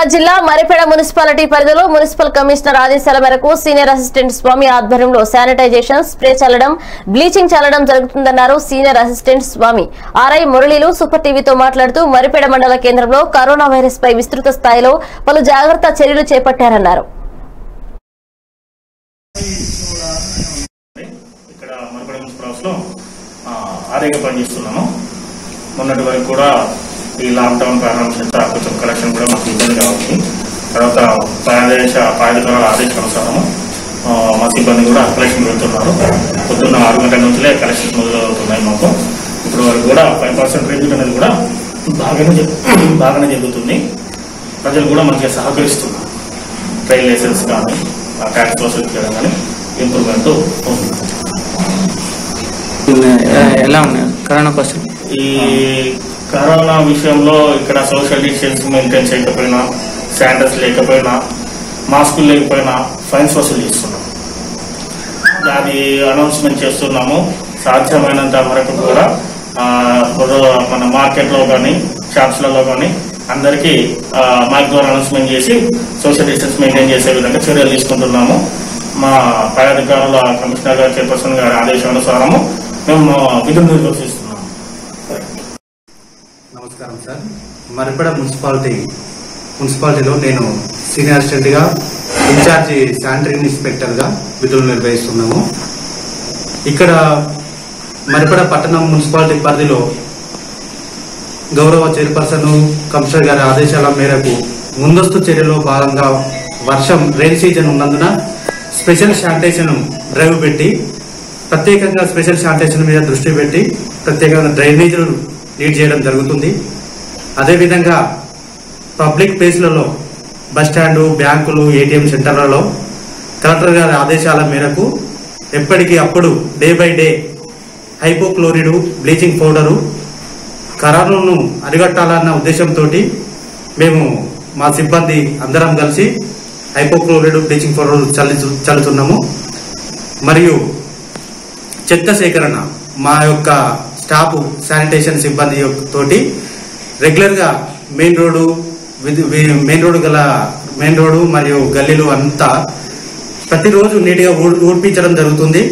నిజామాబాద్ జిల్లా మరిపేడ మున్సిపాలిటీ పరిధిలో municipal commissioner ఆదేశాల మేరకు సీనియర్ అసిస్టెంట్ స్వామి ఆధ్వర్యంలో శానిటైజేషన్ స్ప్రే చల్లడం, బ్లీచింగ్ చల్లడం జరుగుతుందన్నారు. సీనియర్ అసిస్టెంట్ స్వామి ఆర్ఐ మురళీలు సూపర్ టీవీతో మాట్లాడుతూ మరిపేడ మండల కేంద్రంలో కరోనా వైరస్ పై విస్తృత స్థాయిలో పలు జాగ్రత్త చర్యలు చేపట్టారన్నారు. మొన్నటి వరకు కూడా ఈ లాక్డౌన్ ప్రారంభం చేత కొంచెం కలెక్షన్ కూడా మాకు ఇబ్బందిగా ఉంది. తర్వాత ప్రాధికారాల ఆదేశానుసారము మా సిబ్బంది కూడా కలెక్షన్ పెడుతున్నారు. పొద్దున్న 6 గంటల నుంచే కలెక్షన్ మొదలవుతున్నాయి. మాకు ఇప్పుడు వరకు కూడా 5% రేంజ్ అనేది కూడా బాగానే జరుగుతుంది. ప్రజలు కూడా మంచిగా సహకరిస్తున్నారు. ట్రైన్ లైసెన్స్ కానీ ట్యాక్స్ వసూలు చేయడం కానీ ఇంప్రూవ్మెంట్ ఉంది. ఎలా ఉన్నాయి కరోనా కోసం? ఈ కరోనా విషయంలో ఇక్కడ సోషల్ డిస్టెన్స్ మెయింటైన్ చేయకపోయినా, శానిటైజ్ లేకపోయినా, మాస్కులు లేకపోయినా ఫైన్స్ వసూలు చేస్తున్నాం. దాని అనౌన్స్మెంట్ చేస్తున్నాము. సాధ్యమైనంత వరకు కూడా మన మార్కెట్లో కానీ షాప్స్లలో కానీ అందరికీ మైక్ ద్వారా అనౌన్స్మెంట్ చేసి సోషల్ డిస్టెన్స్ మెయింటైన్ చేసే విధంగా చర్యలు తీసుకుంటున్నాము. మా పైఅధికారుల కమిషనర్ గారు, చైర్పర్సన్ గారి ఆదేశానుసారము మేము విధులు నిర్వహిస్తున్నాము. నమస్కారం సార్. మరిపేడ మున్సిపాలిటీలో నేను సీనియర్ అసిస్టెంట్గా, ఇన్ఛార్జి శానిటరీ ఇన్స్పెక్టర్గా విధులు నిర్వహిస్తున్నాము. ఇక్కడ మరిపేడ పట్టణం మున్సిపాలిటీ పరిధిలో గౌరవ చైర్పర్సన్, కమిషనర్ గారి ఆదేశాల మేరకు ముందస్తు చర్యలో భాగంగా వర్షం రెయిన్ సీజన్ ఉన్నందున స్పెషల్ శానిటైజేషన్ డ్రైవ్ పెట్టి, ప్రత్యేకంగా స్పెషల్ శానిటైజేషన్ మీద దృష్టి పెట్టి ప్రత్యేకంగా డ్రైనేజీలు లీడ్ చేయడం జరుగుతుంది. అదేవిధంగా పబ్లిక్ ప్లేస్లలో, బస్టాండు, బ్యాంకులు, ఏటీఎం సెంటర్లలో కలెక్టర్ గారి ఆదేశాల మేరకు ఎప్పటికీ అప్పుడు day by day హైపోక్లోరిడు, bleaching powder కరోనాను అరిగట్టాలన్న ఉద్దేశంతో మేము మా సిబ్బంది అందరం కలిసి హైపోక్లోరిడు, బ్లీచింగ్ పౌడరు చల్లుతున్నాము. మరియు చెత్త సేకరణ మా యొక్క స్టాఫ్ శానిటేషన్ సిబ్బంది తోటి రెగ్యులర్గా మెయిన్ రోడ్డు మరియు గల్లీలు అంతా ప్రతిరోజు నీట్గా ఊడ్పించడం జరుగుతుంది.